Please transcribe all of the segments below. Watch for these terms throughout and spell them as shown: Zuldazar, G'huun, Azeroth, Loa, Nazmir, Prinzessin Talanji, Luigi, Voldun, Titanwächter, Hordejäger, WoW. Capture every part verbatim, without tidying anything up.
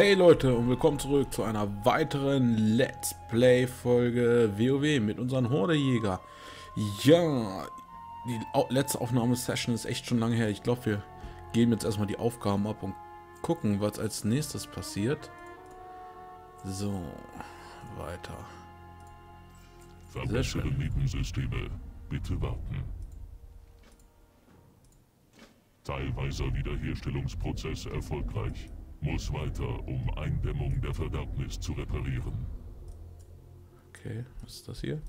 Hey Leute und willkommen zurück zu einer weiteren Let's Play Folge WoW mit unseren Hordejäger. Ja, die letzte Aufnahmesession ist echt schon lange her. Ich glaube, wir geben jetzt erstmal die Aufgaben ab und gucken, was als nächstes passiert. So, weiter. Verbessere Nebensysteme, bitte warten. Teilweiser Wiederherstellungsprozess erfolgreich. Muss weiter, um Eindämmung der Verderbnis zu reparieren. Okay, was ist das hier?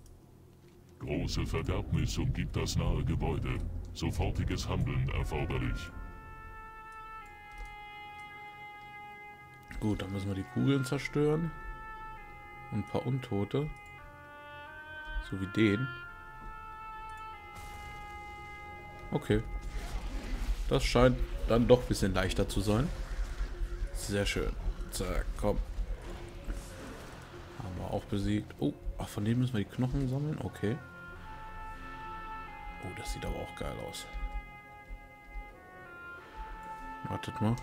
Große Verderbnis umgibt das nahe Gebäude. Sofortiges Handeln erforderlich. Gut, dann müssen wir die Kugeln zerstören. Und ein paar Untote. So wie den. Okay. Das scheint dann doch ein bisschen leichter zu sein. Sehr schön. Zack, komm. Haben wir auch besiegt. Oh, ach, von dem müssen wir die Knochen sammeln. Okay. Oh, das sieht aber auch geil aus. Wartet mal.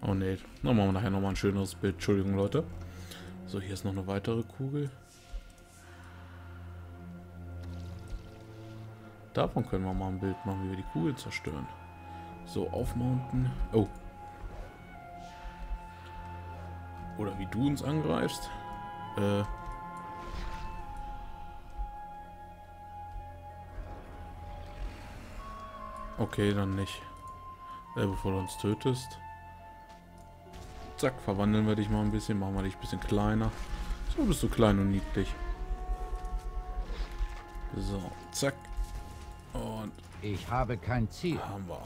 Oh ne, dann machen wir nachher nochmal ein schöneres Bild. Entschuldigung, Leute. So, hier ist noch eine weitere Kugel. Davon können wir mal ein Bild machen, wie wir die Kugel zerstören. So, aufmounten. Oh. Oder wie du uns angreifst. Äh. Okay, dann nicht. Äh, bevor du uns tötest. Zack, verwandeln wir dich mal ein bisschen. Machen wir dich ein bisschen kleiner. So bist du klein und niedlich. So, zack. Und ich habe kein Ziel. Haben wir.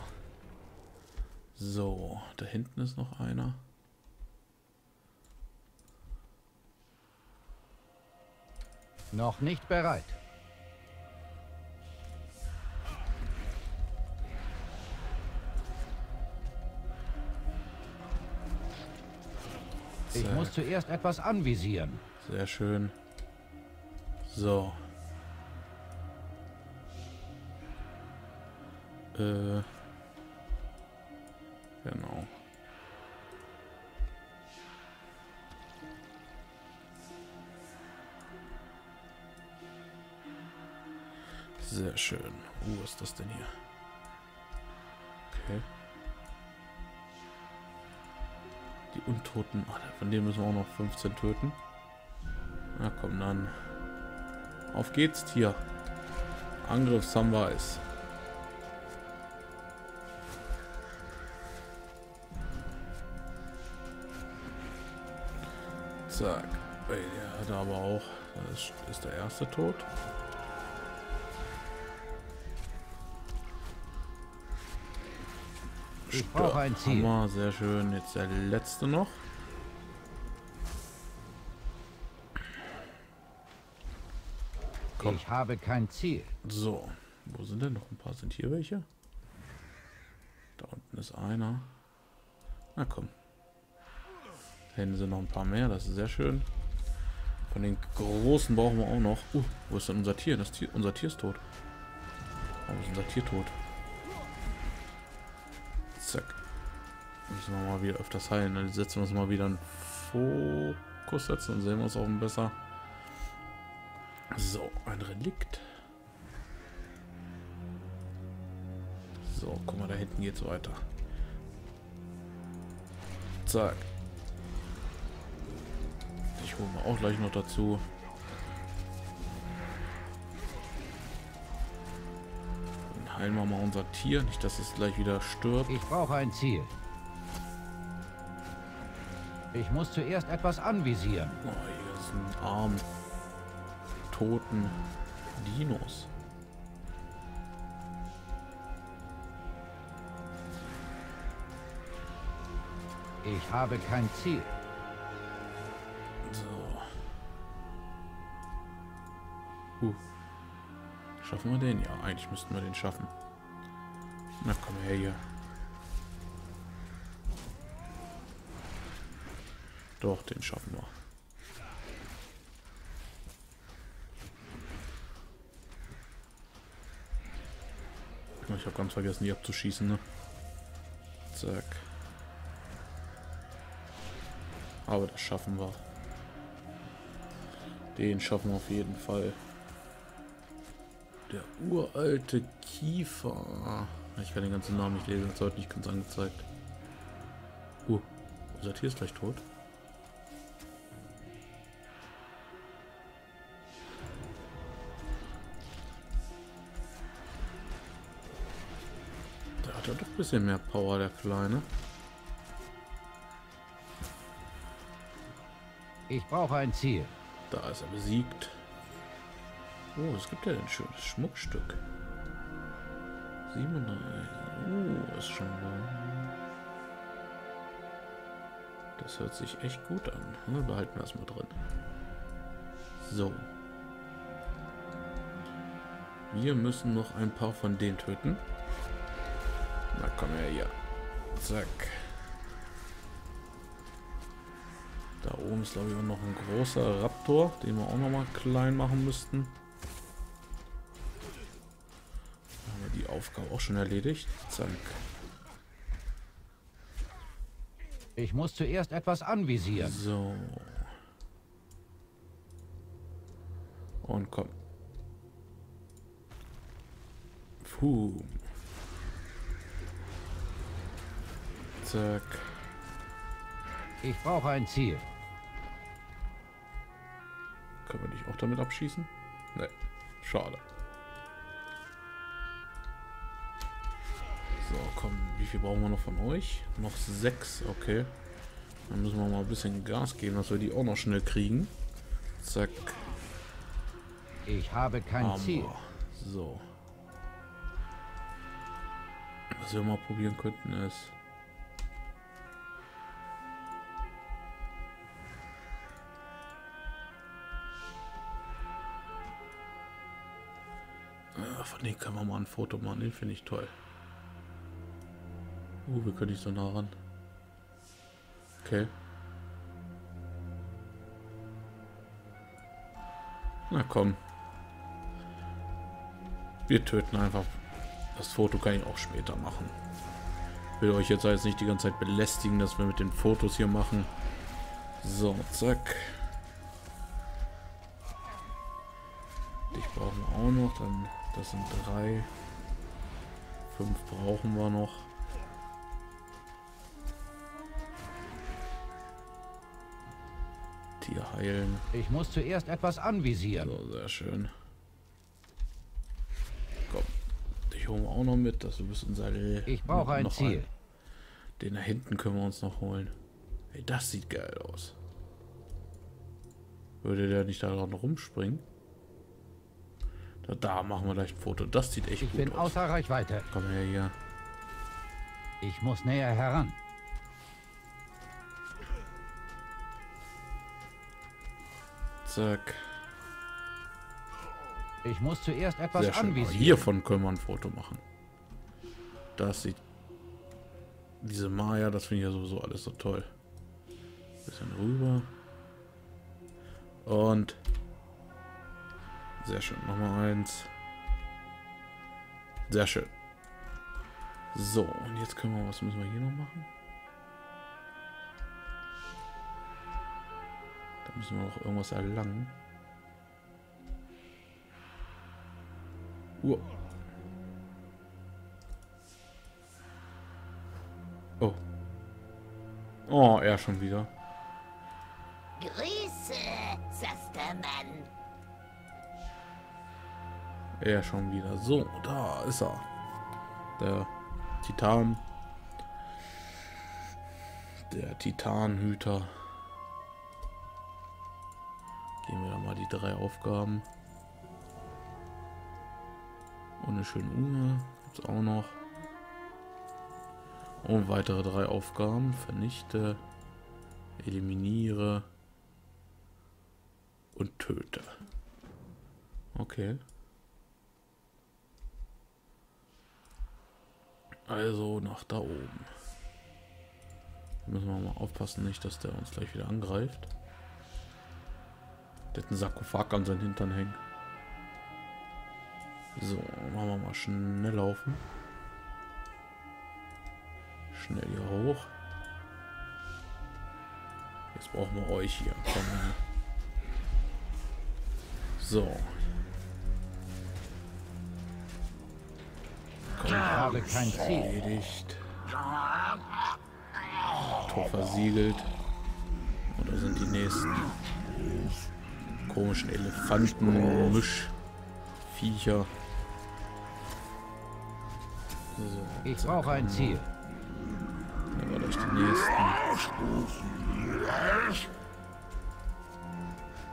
So, da hinten ist noch einer. Noch nicht bereit. Ich Zack. muss zuerst etwas anvisieren. Sehr schön. So. Genau. Sehr schön. Wo ist das denn hier? Okay. Die Untoten. Ach, von denen müssen wir auch noch fünfzehn töten. Na komm, dann. Auf geht's, Tier. Angriff Sunrise. Zack. Der hat aber auch. Das ist der erste Tod. Ich brauche ein Ziel. Hammer, sehr schön. Jetzt der letzte noch. Komm. Ich habe kein Ziel. So. Wo sind denn noch ein paar? Sind hier welche? Da unten ist einer. Na komm. Hätten sie noch ein paar mehr, das ist sehr schön. Von den großen brauchen wir auch noch. Uh, wo ist denn unser Tier? Das Tier, unser Tier ist tot. Warum ist unser Tier tot? Zack. Müssen wir mal wieder öfters heilen. Dann setzen wir uns mal wieder einen Fokus setzen, dann sehen wir uns auch besser. So, ein Relikt. So, guck mal, da hinten geht's weiter. Zack. Holen wir auch gleich noch dazu. Dann heilen wir mal unser Tier. Nicht, dass es gleich wieder stirbt. Ich brauche ein Ziel. Ich muss zuerst etwas anvisieren. Oh, hier sind arme, toten Dinos. Ich habe kein Ziel. Uh, schaffen wir den? Ja, eigentlich müssten wir den schaffen. Na komm her hier. Doch, den schaffen wir. Ich habe ganz vergessen, die abzuschießen, ne? Zack. Aber das schaffen wir. Den schaffen wir auf jeden Fall. Der uralte Kiefer. Ich kann den ganzen Namen nicht lesen, das wird nicht ganz angezeigt. Uh, unser Tier ist gleich tot. Da hat er doch ein bisschen mehr Power, der Kleine. Ich brauche ein Ziel. Da ist er besiegt. Oh, es gibt ja ein schönes Schmuckstück. siebenunddreißig. Oh, ist schon warm. Das hört sich echt gut an. Behalten wir das mal drin. So. Wir müssen noch ein paar von denen töten. Na komm her, hier. Zack. Da oben ist, glaube ich, auch noch ein großer Raptor, den wir auch noch mal klein machen müssten. Da haben wir die Aufgabe auch schon erledigt. Zack. Ich muss zuerst etwas anvisieren. So. Und komm. Puh. Zack. Ich brauche ein Ziel. Können wir dich auch damit abschießen? Ne, schade. So, komm, wie viel brauchen wir noch von euch? Noch sechs, okay. Dann müssen wir mal ein bisschen Gas geben, dass wir die auch noch schnell kriegen. Zack. Ich habe kein Armor. Ziel. So. Was wir mal probieren könnten ist... Von dem kann man mal ein Foto machen, den finde ich toll. Uh, wir können nicht so nah ran. Okay. Na komm. Wir töten einfach. Das Foto kann ich auch später machen. Ich will euch jetzt also nicht die ganze Zeit belästigen, dass wir mit den Fotos hier machen. So, zack. Dich brauchen wir auch noch, dann... Das sind drei. Fünf brauchen wir noch. Tier heilen. Ich muss zuerst etwas anvisieren. So, sehr schön. Komm. Dich holen wir auch noch mit, dass du bist unser... Ich brauche ein Ziel. Ein. Den da hinten können wir uns noch holen. Hey, das sieht geil aus. Würde der nicht da dran rumspringen? Da machen wir gleich ein Foto. Das sieht echt ich gut aus. Ich bin außer Reichweite. Komm her, hier. Ich muss näher heran. Zack. Ich muss zuerst etwas Sehr schön. anvisieren. Hiervon können wir ein Foto machen. Das sieht... Diese Maya, das finde ich ja sowieso alles so toll. Bisschen rüber. Und... Sehr schön, nochmal eins. Sehr schön. So, und jetzt können wir, was müssen wir hier noch machen? Da müssen wir noch irgendwas erlangen. Uh. Oh. Oh, er schon wieder. Grüße, Sastermann. Er schon wieder. So, da ist er. Der Titan. Der Titanhüter. Gehen wir da mal die drei Aufgaben. Und eine schöne Uhr. Gibt es auch noch. Und weitere drei Aufgaben. Vernichte, eliminiere und töte. Okay. Also nach da oben. Da müssen wir mal aufpassen, nicht, dass der uns gleich wieder angreift. Der hat einen Sarkophag an seinen Hintern hängen. So, machen wir mal schnell laufen. schnell hier hoch. Jetzt brauchen wir euch hier. Komm her. So. Komm, ich habe kein Ziel. Erledigt. Tor versiegelt. Und da sind die nächsten komischen Elefanten, Mischviecher. So, ich brauche ein Ziel. Nehmen wir gleich die nächsten.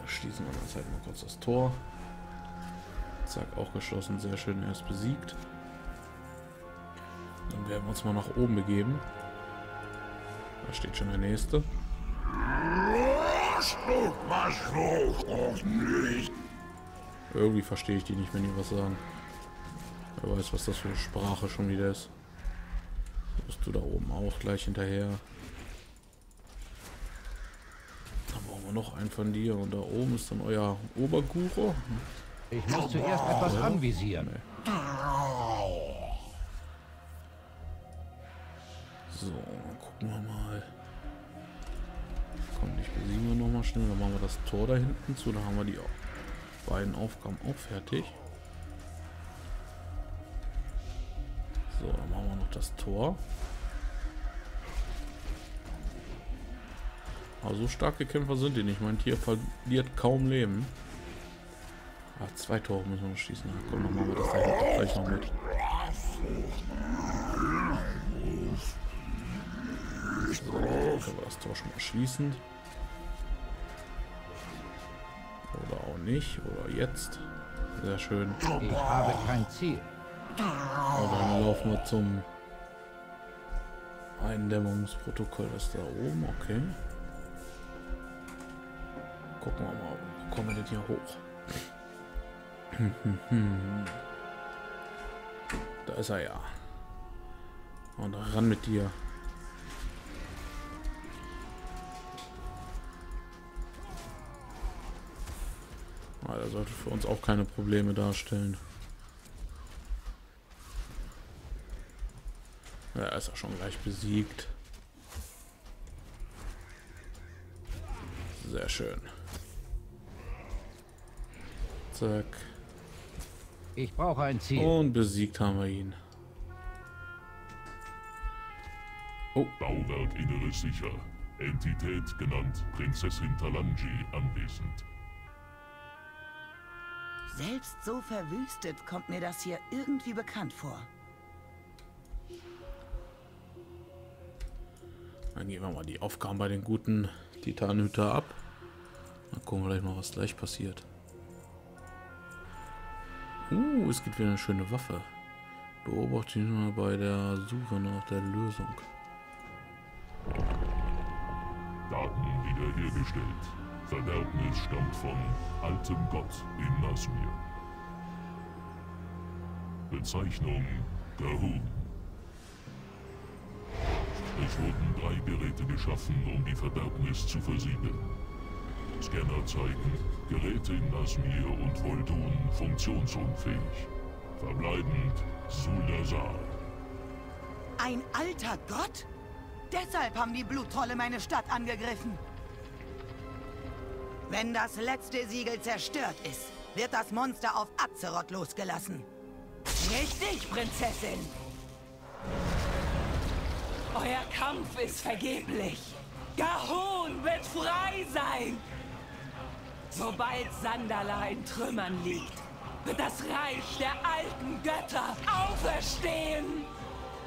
Schließen wir uns halt mal kurz das Tor. Zack, auch geschlossen. Sehr schön, er ist besiegt. Dann werden wir uns mal nach oben begeben. Da steht schon der nächste. Irgendwie verstehe ich die nicht, wenn die was sagen. Wer weiß, was das für eine Sprache schon wieder ist. Bist du da oben auch gleich hinterher? Da brauchen wir noch einen von dir. Und da oben ist dann euer Oberguru. Ich muss zuerst etwas ja. anvisieren. Nee. So, dann gucken wir mal. Komm, dich besiegen wir nochmal schnell. Dann machen wir das Tor da hinten zu. Da haben wir die beiden Aufgaben auch fertig. So, dann machen wir noch das Tor. Aber so starke Kämpfer sind die nicht. Mein Tier verliert kaum Leben. Ah, zwei Tore müssen wir noch schießen. Ja, komm, dann machen wir das da hinten gleich noch mit. So, dann können wir das Tor schon mal schließen. Oder auch nicht. Oder jetzt. Sehr schön. Ich habe kein Ziel. Oh, dann laufen wir zum Eindämmungsprotokoll, das ist da oben, okay. Gucken wir mal, wo kommen wir denn hier hoch? Da ist er ja. Und ran mit dir. Er sollte für uns auch keine Probleme darstellen. Ja, er ist ja schon gleich besiegt. Sehr schön. Zack. Ich brauche ein Ziel. Und besiegt haben wir ihn. Oh. Bauwerkinnere sicher. Entität genannt Prinzessin Talanji anwesend. Selbst so verwüstet kommt mir das hier irgendwie bekannt vor. Dann gehen wir mal die Aufgaben bei den guten Titanhüter ab. Dann gucken wir gleich mal, was gleich passiert. Uh, es gibt wieder eine schöne Waffe. Beobachte ihn mal bei der Suche nach der Lösung. Daten wiederhergestellt. Verderbnis stammt von altem Gott in Nazmir. Bezeichnung G'huun. Es wurden drei Geräte geschaffen, um die Verderbnis zu versiegeln. Scanner zeigen, Geräte in Nazmir und Voldun funktionsunfähig. Verbleibend Zuldazar. Ein alter Gott? Deshalb haben die Bluttrolle meine Stadt angegriffen. Wenn das letzte Siegel zerstört ist, wird das Monster auf Azeroth losgelassen. Richtig, Prinzessin! Euer Kampf ist vergeblich. G'huun wird frei sein. Sobald Sandala in Trümmern liegt, wird das Reich der alten Götter auferstehen.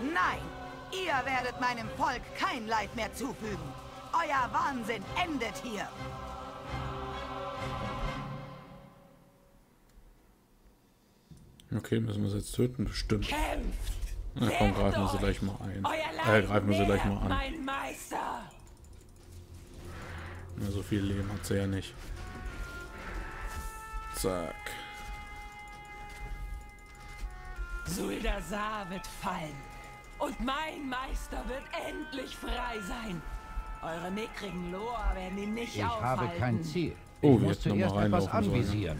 Nein, ihr werdet meinem Volk kein Leid mehr zufügen. Euer Wahnsinn endet hier. Okay, müssen wir es jetzt töten? Bestimmt. Kämpft! Na komm, greifen wir sie gleich mal ein. Äh, greifen wir sie gleich mal an. Na, so viel Leben hat sie ja nicht. Zack. Zuldazar wird fallen. Und mein Meister wird endlich frei sein. Eure mickrigen Loa werden ihn nicht aufhalten. Ich habe kein Ziel. Ich oh, wir jetzt nochmal reinlaufen anvisieren.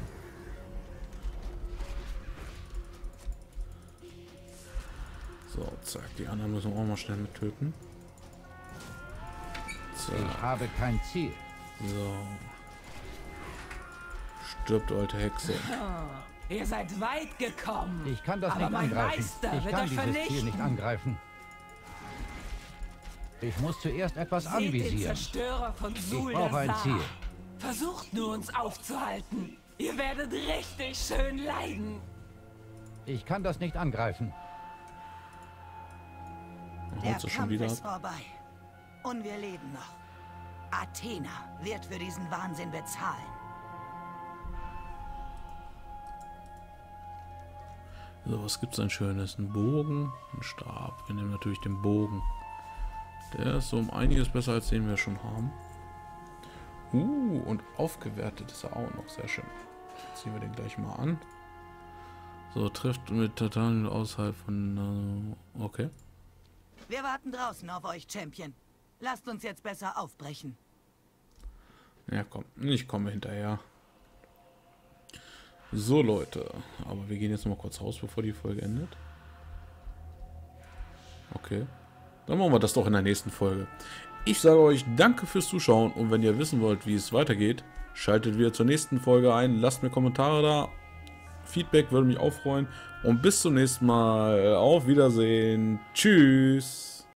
Sollen. Zack, die anderen müssen wir auch mal schnell mit töten. So. Ich habe kein Ziel. So. Stirbt, alte Hexe. Ihr seid weit gekommen. Ich kann das aber nicht angreifen. Ich wird kann dieses Ziel nicht angreifen. Ich muss zuerst etwas Seht anvisieren. Den Zerstörer von Zuldazar. Ich brauche ein Ziel. Versucht nur, uns aufzuhalten. Ihr werdet richtig schön leiden. Ich kann das nicht angreifen. Der Kampf schon wieder ist vorbei. Und wir leben noch. Athena wird für diesen Wahnsinn bezahlen. So, was gibt's denn Schönes? Ein Bogen, ein Stab. Wir nehmen natürlich den Bogen. Der ist so um einiges besser, als den wir schon haben. Uh, und aufgewertet ist er auch noch. Sehr schön. Jetzt ziehen wir den gleich mal an. So, trifft mit Tatanien außerhalb von... Äh, okay. Wir warten draußen auf euch, Champion. Lasst uns jetzt besser aufbrechen. Ja, komm. Ich komme hinterher. So, Leute. Aber wir gehen jetzt noch mal kurz raus, bevor die Folge endet. Okay. Dann machen wir das doch in der nächsten Folge. Ich sage euch danke fürs Zuschauen und wenn ihr wissen wollt, wie es weitergeht, schaltet wieder zur nächsten Folge ein, lasst mir Kommentare da, Feedback würde mich auch freuen und bis zum nächsten Mal, auf Wiedersehen, tschüss!